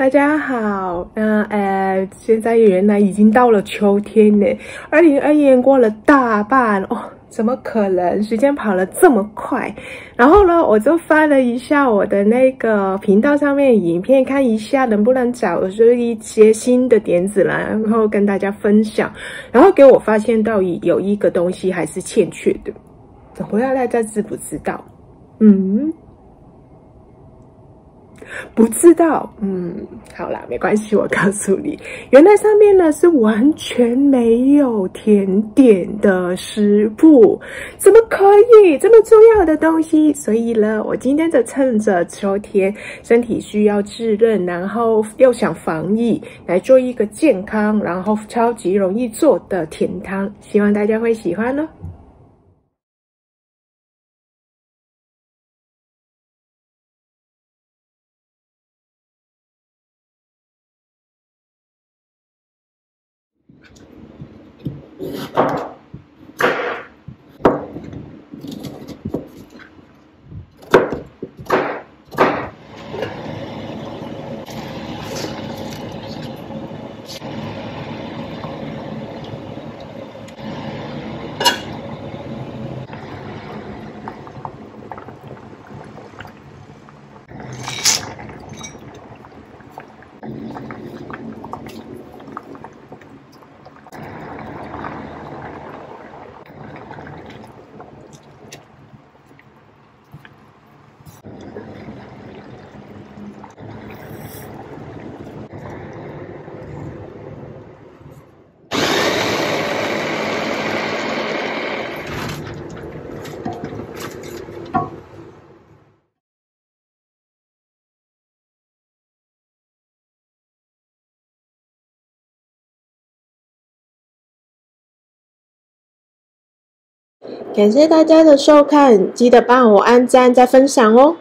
大家好，现在原来已经到了秋天嘞，2021年过了大半哦，怎么可能？时间跑了这么快。然后呢，我就翻了一下我的那个频道上面的影片，看一下能不能找出一些新的点子来，然后跟大家分享。然后给我发现到有一个东西还是欠缺的，我不知道大家知不知道？不知道，好啦，没关系，我告诉你，原来上面呢是完全没有甜点的食谱，怎么可以这么重要的东西？所以呢，我今天就趁着秋天，身体需要滋润，然后又想防疫，来做一个健康，然后超级容易做的甜汤，希望大家会喜欢哦。感谢大家的收看，记得帮我按赞再分享哦。